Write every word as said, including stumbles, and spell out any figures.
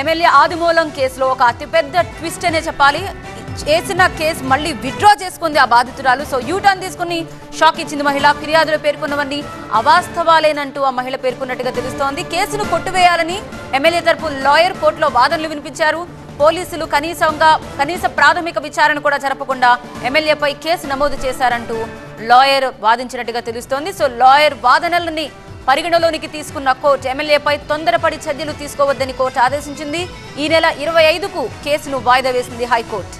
MLA ఆదిమూలం కేసులో ఒక అతిపెద్ద ట్విస్ట్ అనే చెప్పాలి. చేసిన కేసు మళ్ళీ విత్డ్రా చేసుకుంది ఆ బాధితురాలు. సో యూటర్న్ తీసుకుని షాక్ ఇచ్చింది మహిళ. ఫిర్యాదులో పేర్కొన్నవన్నీ అవాస్తవాలేనంటూ ఆ మహిళ పేర్కొన్నట్టుగా తెలుస్తోంది. కేసును కొట్టువేయాలని ఎమ్మెల్యే తరపు లాయర్ కోర్టులో వాదనలు వినిపించారు. పోలీసులు కనీసంగా కనీస ప్రాథమిక విచారణ కూడా జరపకుండా ఎమ్మెల్యేపై కేసు నమోదు చేశారంటూ లాయర్ వాదించినట్టుగా తెలుస్తోంది. సో లాయర్ వాదనలని పరిగణలోనికి తీసుకున్న కోర్టు ఎమ్మెల్యేపై తొందరపడి చర్యలు తీసుకోవద్దని కోర్టు ఆదేశించింది. ఈ నెల ఇరవై ఐదుకు కేసును వాయిదా వేసింది హైకోర్టు.